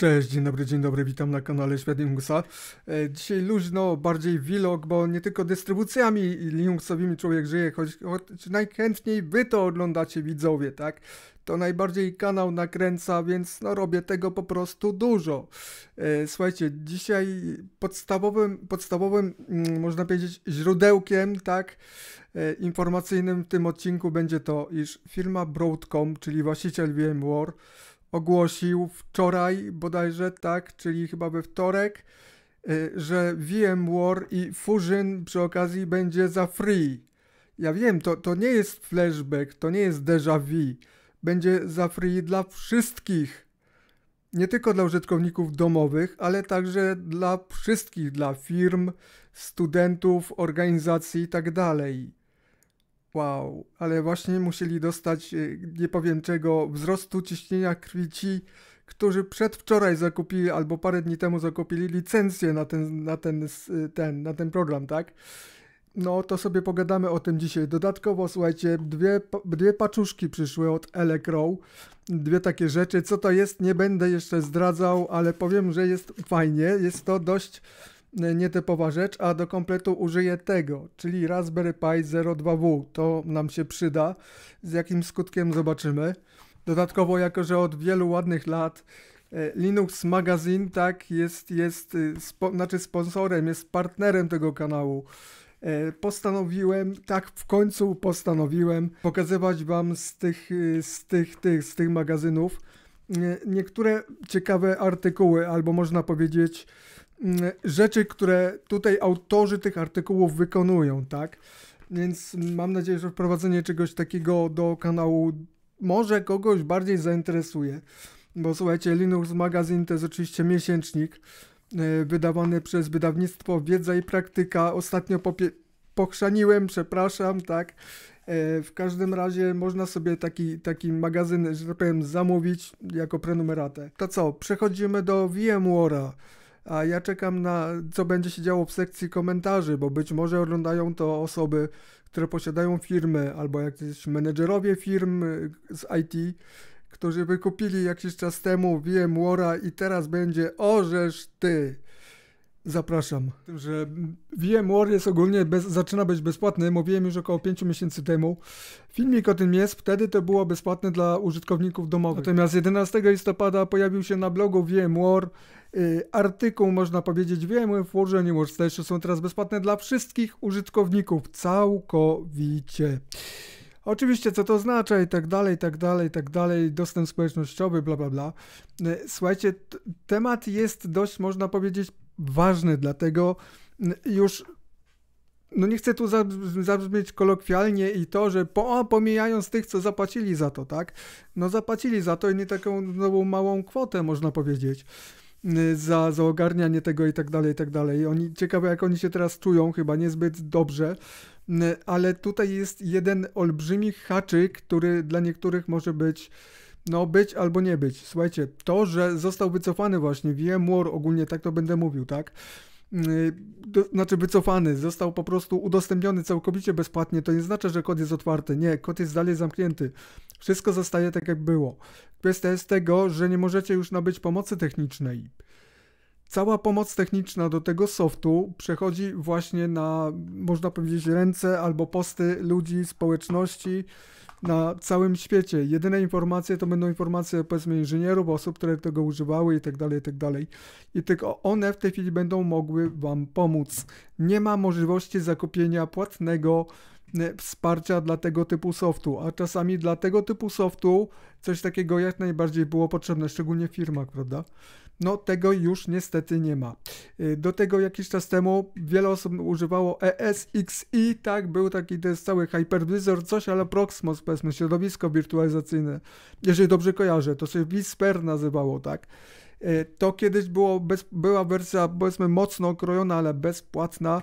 Cześć, dzień dobry, witam na kanale Świat Linuxa. Dzisiaj luźno, bardziej vlog, bo nie tylko dystrybucjami linuxowymi człowiek żyje, choć najchętniej wy to oglądacie widzowie, tak? To najbardziej kanał nakręca, więc no robię tego po prostu dużo. Słuchajcie, dzisiaj podstawowym można powiedzieć źródełkiem, tak, informacyjnym w tym odcinku będzie to, iż firma Broadcom, czyli właściciel VMware, ogłosił wczoraj bodajże, tak, czyli chyba we wtorek, że VMware i Fusion przy okazji będzie za free. Ja wiem, to nie jest flashback, to nie jest déjà vu. Będzie za free dla wszystkich. Nie tylko dla użytkowników domowych, ale także dla wszystkich, dla firm, studentów, organizacji i tak dalej. Wow, ale właśnie musieli dostać, nie powiem czego, wzrostu ciśnienia krwi ci, którzy przedwczoraj zakupili albo parę dni temu zakupili licencję na ten program, tak? No to sobie pogadamy o tym dzisiaj. Dodatkowo, słuchajcie, dwie paczuszki przyszły od Elecrow. Dwie takie rzeczy. Co to jest? Nie będę jeszcze zdradzał, ale powiem, że jest fajnie. Jest to dość nietypowa rzecz, a do kompletu użyję tego, czyli Raspberry Pi 02W. To nam się przyda. Z jakim skutkiem zobaczymy. Dodatkowo, jako że od wielu ładnych lat Linux Magazine, tak, znaczy sponsorem, jest partnerem tego kanału, postanowiłem, tak, w końcu postanowiłem pokazywać wam z tych magazynów niektóre ciekawe artykuły, albo można powiedzieć rzeczy, które tutaj autorzy tych artykułów wykonują, tak? Więc mam nadzieję, że wprowadzenie czegoś takiego do kanału może kogoś bardziej zainteresuje, bo słuchajcie, Linux Magazine to jest oczywiście miesięcznik wydawany przez wydawnictwo Wiedza i Praktyka. Ostatnio pochrzaniłem, przepraszam, tak? W każdym razie można sobie taki magazyn, że tak powiem, zamówić jako prenumeratę. To co, przechodzimy do VMware'a. A ja czekam na co będzie się działo w sekcji komentarzy, bo być może oglądają to osoby, które posiadają firmy, albo jakieś menedżerowie firm z IT, którzy wykupili jakiś czas temu VMware'a i teraz będzie orzesz ty. Zapraszam. Tym, że VMware jest ogólnie zaczyna być bezpłatny, mówiłem już około 5 miesięcy temu. Filmik o tym jest, wtedy to było bezpłatne dla użytkowników domowych. Natomiast 11 listopada pojawił się na blogu VMware artykuł, można powiedzieć, VMware Workstation Pro są teraz bezpłatne dla wszystkich użytkowników, całkowicie. Oczywiście, co to oznacza i tak dalej, i tak dalej, i tak dalej, dostęp społecznościowy, bla, bla, bla. Słuchajcie, temat jest dość, można powiedzieć, ważny, dlatego już, no nie chcę tu zabrzmieć kolokwialnie i to, że pomijając tych, co zapłacili za to, tak? No zapłacili za to i nie taką nową małą kwotę, można powiedzieć, za ogarnianie tego i tak dalej, i tak dalej. Oni, ciekawe jak oni się teraz czują, chyba niezbyt dobrze, ale tutaj jest jeden olbrzymi haczyk, który dla niektórych może być, no być albo nie być. Słuchajcie, to, że został wycofany właśnie VMware, ogólnie tak to będę mówił, tak? Znaczy wycofany, został po prostu udostępniony całkowicie bezpłatnie, to nie znaczy, że kod jest otwarty, nie, kod jest dalej zamknięty. Wszystko zostaje tak jak było. Kwestia jest tego, że nie możecie już nabyć pomocy technicznej. Cała pomoc techniczna do tego softu przechodzi właśnie na, można powiedzieć, ręce albo posty ludzi, społeczności na całym świecie. Jedyne informacje to będą informacje, powiedzmy, inżynierów, osób, które tego używały i tak dalej, i tak dalej. I tylko one w tej chwili będą mogły wam pomóc. Nie ma możliwości zakupienia płatnego wsparcia dla tego typu softu, a czasami dla tego typu softu coś takiego jak najbardziej było potrzebne, szczególnie w firmach, prawda? No tego już niestety nie ma. Do tego jakiś czas temu wiele osób używało ESXi, tak, był taki, to jest cały hypervisor, coś, ale Proxmox, powiedzmy, środowisko wirtualizacyjne, jeżeli dobrze kojarzę, to się vSphere nazywało, tak. To kiedyś była wersja, powiedzmy, mocno okrojona, ale bezpłatna.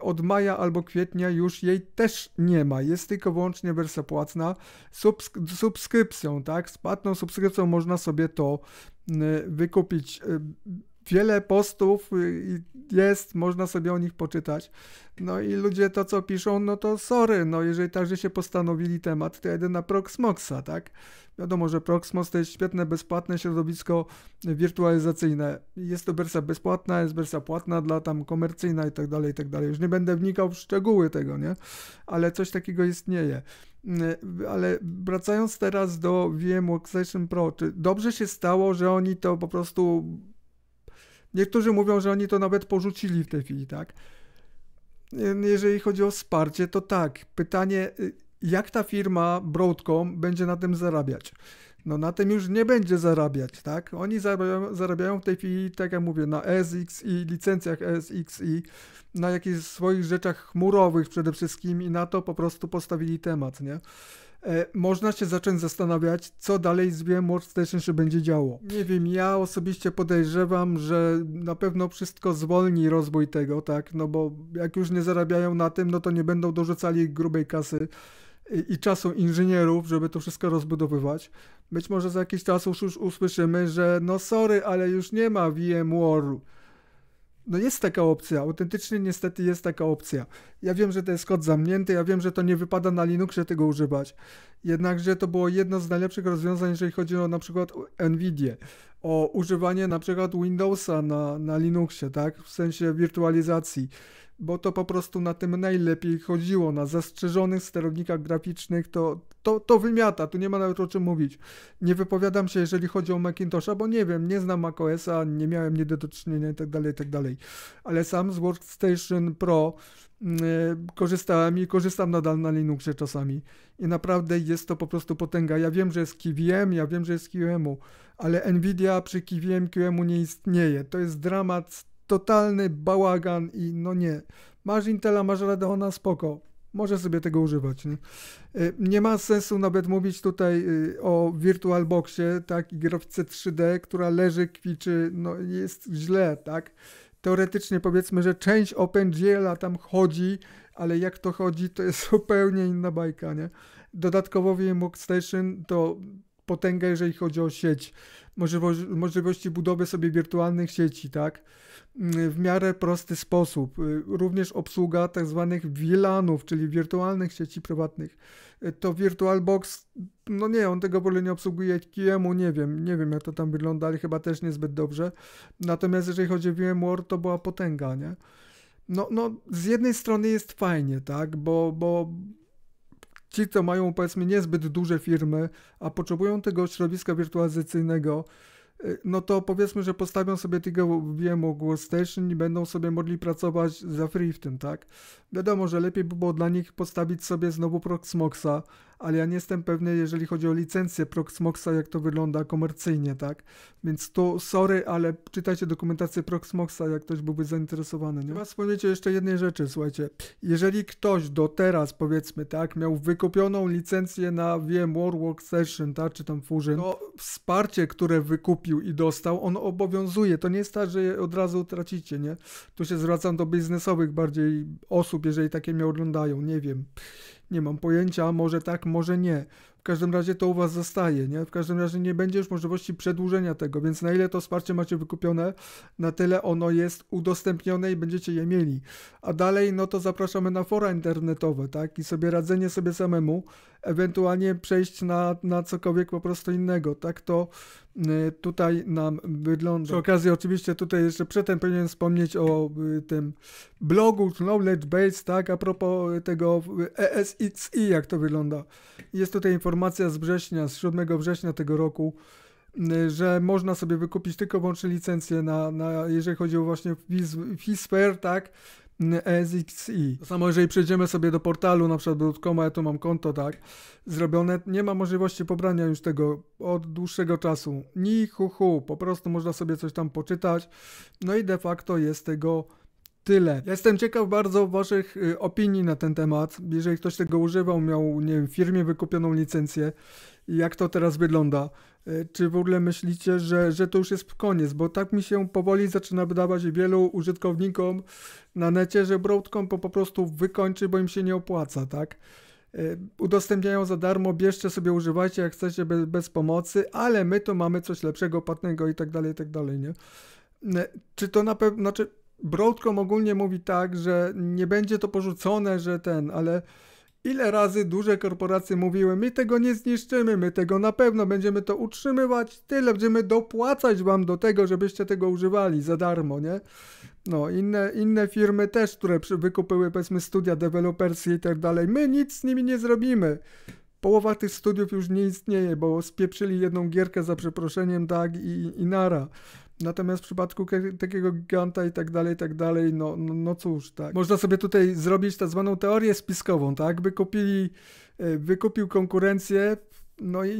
Od maja albo kwietnia już jej też nie ma, jest tylko wyłącznie wersja płatna subskrypcją, tak, z płatną subskrypcją można sobie to wykupić. wiele postów jest, można sobie o nich poczytać. No i ludzie to, co piszą, no to sorry, no jeżeli także się postanowili temat, to jedyna Proxmoxa, tak? Wiadomo, że Proxmox to jest świetne, bezpłatne środowisko wirtualizacyjne. Jest to wersja bezpłatna, jest wersja płatna dla tam komercyjna i tak dalej, i tak dalej. Już nie będę wnikał w szczegóły tego, nie? Ale coś takiego istnieje. Ale wracając teraz do VMware Workstation Pro, czy dobrze się stało, że oni to po prostu... Niektórzy mówią, że oni to nawet porzucili w tej chwili, tak? Jeżeli chodzi o wsparcie, to tak. Pytanie, jak ta firma Broadcom będzie na tym zarabiać? No na tym już nie będzie zarabiać, tak? Oni zarabiają w tej chwili, tak jak mówię, na ESXi, licencjach ESXi, na jakichś swoich rzeczach chmurowych przede wszystkim i na to po prostu postawili temat, nie? Można się zacząć zastanawiać, co dalej z VMware Workstation się będzie działo. Nie wiem, ja osobiście podejrzewam, że na pewno wszystko zwolni rozwój tego, tak? No bo jak już nie zarabiają na tym, no to nie będą dorzucali grubej kasy i czasu inżynierów, żeby to wszystko rozbudowywać. Być może za jakiś czas już usłyszymy, że no sorry, ale już nie ma VMware. No jest taka opcja, autentycznie niestety jest taka opcja. Ja wiem, że to jest kod zamknięty, ja wiem, że to nie wypada na Linuxie tego używać. Jednakże to było jedno z najlepszych rozwiązań, jeżeli chodzi o na przykład Nvidię, o używanie na przykład Windowsa na Linuxie, tak? W sensie wirtualizacji, bo to po prostu na tym najlepiej chodziło, na zastrzeżonych sterownikach graficznych, to wymiata, tu nie ma nawet o czym mówić. Nie wypowiadam się, jeżeli chodzi o Macintosha, bo nie wiem, nie znam macOS-a, nie miałem nigdy do czynienia itd., itd., ale sam z Workstation Pro korzystałem i korzystam nadal na Linuxie czasami i naprawdę jest to po prostu potęga. Ja wiem, że jest KVM, ja wiem, że jest QEMU, ale Nvidia przy KVM, QEMU nie istnieje. To jest dramat, totalny bałagan i no nie. Masz Intela, masz Radeona, spoko. Może sobie tego używać. Nie ma sensu nawet mówić tutaj o VirtualBoxie, tak, i grafice 3D, która leży, kwiczy, no jest źle, tak. Teoretycznie powiedzmy, że część OpenGL-a tam chodzi, ale jak to chodzi, to jest zupełnie inna bajka, nie? Dodatkowo VMware Workstation to potęga, jeżeli chodzi o sieć, możliwości budowy sobie wirtualnych sieci, tak? W miarę prosty sposób. Również obsługa tak zwanych VLANów, czyli wirtualnych sieci prywatnych. To VirtualBox, no nie, on tego w ogóle nie obsługuje, QEMU, nie wiem jak to tam wygląda, ale chyba też niezbyt dobrze. Natomiast jeżeli chodzi o VMware, to była potęga, nie? No z jednej strony jest fajnie, tak? Bo ci, co mają powiedzmy niezbyt duże firmy, a potrzebują tego środowiska wirtualizacyjnego, no to powiedzmy, że postawią sobie tego VMware Workstation i będą sobie mogli pracować za free w tym, tak? Wiadomo, że lepiej by było dla nich postawić sobie znowu Proxmoxa, ale ja nie jestem pewny, jeżeli chodzi o licencję Proxmoxa, jak to wygląda komercyjnie, tak? Więc to sorry, ale czytajcie dokumentację Proxmoxa, jak ktoś byłby zainteresowany, nie? Chyba wspomnijcie jeszcze jednej rzeczy, słuchajcie. Jeżeli ktoś do teraz, powiedzmy, tak, miał wykupioną licencję na VMware Workstation, tak, czy tam Fusion, to wsparcie, które wykupił i dostał, on obowiązuje. To nie jest tak, że je od razu tracicie, nie? Tu się zwracam do biznesowych bardziej osób, jeżeli takie mnie oglądają, nie wiem. Nie mam pojęcia, może tak, może nie. W każdym razie to u was zostaje, nie? W każdym razie nie będzie już możliwości przedłużenia tego, więc na ile to wsparcie macie wykupione, na tyle ono jest udostępnione i będziecie je mieli. A dalej, no to zapraszamy na fora internetowe, tak? I sobie radzenie sobie samemu, ewentualnie przejść na cokolwiek po prostu innego, tak? To tutaj nam wygląda. Przy okazji oczywiście tutaj jeszcze przedtem powinienem wspomnieć o tym blogu Knowledge Base, tak? A propos tego ESXi, jak to wygląda. Jest tutaj informacja z września, z 7 września tego roku, że można sobie wykupić tylko wyłącznie licencję na jeżeli chodzi o właśnie vSphere, tak, ESXi. To samo, jeżeli przejdziemy sobie do portalu, na przykład Broadcoma, ja tu mam konto, tak, zrobione, nie ma możliwości pobrania już tego od dłuższego czasu. Ni hu hu, po prostu można sobie coś tam poczytać, no i de facto jest tego tyle. Ja jestem ciekaw bardzo waszych opinii na ten temat. Jeżeli ktoś tego używał, miał, nie wiem, w firmie wykupioną licencję, jak to teraz wygląda? Czy w ogóle myślicie, że to już jest koniec? Bo tak mi się powoli zaczyna wydawać wielu użytkownikom na necie, że Broadcom po prostu wykończy, bo im się nie opłaca, tak? Udostępniają za darmo, bierzcie sobie, używajcie jak chcecie, bez pomocy, ale my tu mamy coś lepszego, płatnego i tak dalej, nie? Czy to na pewno, znaczy Broadcom ogólnie mówi tak, że nie będzie to porzucone, że ten, ale ile razy duże korporacje mówiły, my tego nie zniszczymy, my tego na pewno będziemy to utrzymywać, tyle będziemy dopłacać wam do tego, żebyście tego używali za darmo, nie? No, inne firmy też, które wykupyły, powiedzmy, studia deweloperskie i tak dalej, my nic z nimi nie zrobimy. Połowa tych studiów już nie istnieje, bo spieprzyli jedną gierkę za przeproszeniem, tak, i nara. Natomiast w przypadku takiego giganta i tak dalej, no cóż, tak. Można sobie tutaj zrobić tak zwaną teorię spiskową, tak, wykupił konkurencję,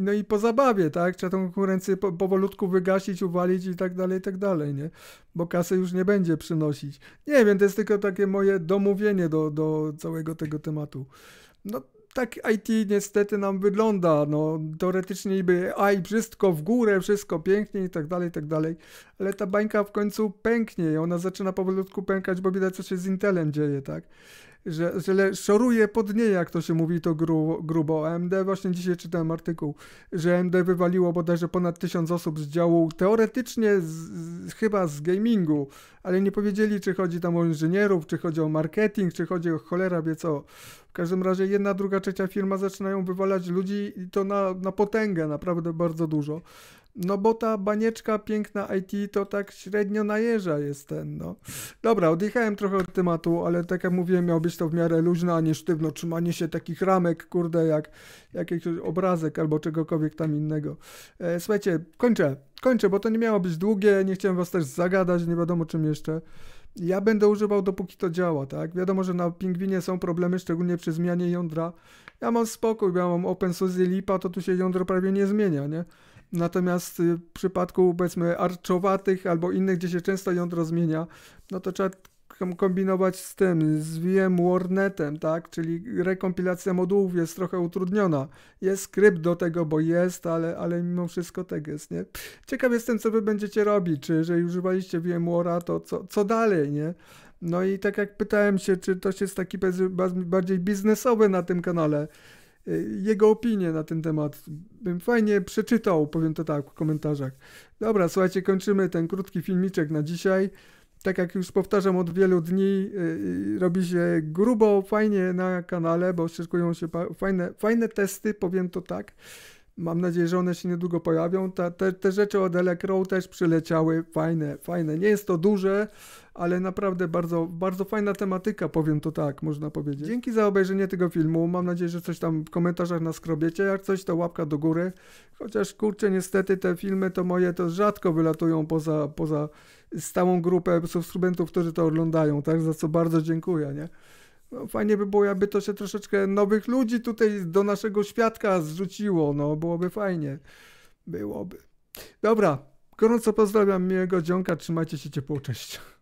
no i po zabawie, tak, trzeba tą konkurencję powolutku wygasić, uwalić i tak dalej, nie, bo kasy już nie będzie przynosić. Nie wiem, to jest tylko takie moje domówienie do całego tego tematu. No, tak IT niestety nam wygląda, no teoretycznie niby AI wszystko w górę, wszystko pięknie i tak dalej, ale ta bańka w końcu pęknie i ona zaczyna powolutku pękać, bo widać co się z Intelem dzieje, tak? Że szoruje pod niej, jak to się mówi, to grubo. AMD, właśnie dzisiaj czytałem artykuł, że AMD wywaliło bodajże ponad 1000 osób z działu, teoretycznie chyba z gamingu, ale nie powiedzieli, czy chodzi tam o inżynierów, czy chodzi o marketing, czy chodzi o cholera wie co. W każdym razie jedna, druga, trzecia firma zaczynają wywalać ludzi i to na potęgę, naprawdę bardzo dużo. No bo ta banieczka piękna IT to tak średnio najeża jest ten, no. Dobra, odjechałem trochę od tematu, ale tak jak mówiłem, miał być to w miarę luźno, a nie sztywno trzymanie się takich ramek, kurde, jak jakichś obrazek albo czegokolwiek tam innego. Słuchajcie, kończę, bo to nie miało być długie, nie chciałem was też zagadać, nie wiadomo czym jeszcze. Ja będę używał, dopóki to działa, tak? Wiadomo, że na Pingwinie są problemy, szczególnie przy zmianie jądra. Ja mam spokój, bo ja mam OpenSUSE Leapa, to tu się jądro prawie nie zmienia, nie? Natomiast w przypadku, powiedzmy, arczowatych albo innych, gdzie się często jądro zmienia, no to trzeba kombinować z tym, z VMwareNetem, tak? Czyli rekompilacja modułów jest trochę utrudniona. Jest skrypt do tego, bo jest, ale mimo wszystko tak jest, nie? Ciekaw jestem, co wy będziecie robić, czy jeżeli używaliście VMware'a, to co dalej, nie? No i tak jak pytałem się, czy ktoś jest taki bardziej biznesowy na tym kanale, jego opinię na ten temat bym fajnie przeczytał, powiem to tak, w komentarzach. Dobra, słuchajcie, kończymy ten krótki filmiczek na dzisiaj. Tak jak już powtarzam od wielu dni, robi się grubo, fajnie na kanale, bo szykują się fajne testy, powiem to tak. Mam nadzieję, że one się niedługo pojawią. Te rzeczy od Elecrow też przyleciały, fajne. Nie jest to duże, ale naprawdę bardzo, bardzo fajna tematyka, powiem to tak, można powiedzieć. Dzięki za obejrzenie tego filmu. Mam nadzieję, że coś tam w komentarzach naskrobiecie. Jak coś, to łapka do góry. Chociaż, kurczę, niestety te filmy to moje to rzadko wylatują poza stałą grupę subskrybentów, którzy to oglądają, tak? Za co bardzo dziękuję, nie? No, fajnie by było, jakby to się troszeczkę nowych ludzi tutaj do naszego światka zrzuciło, no byłoby fajnie, byłoby. Dobra, gorąco pozdrawiam miłego dzionka, trzymajcie się ciepło, cześć.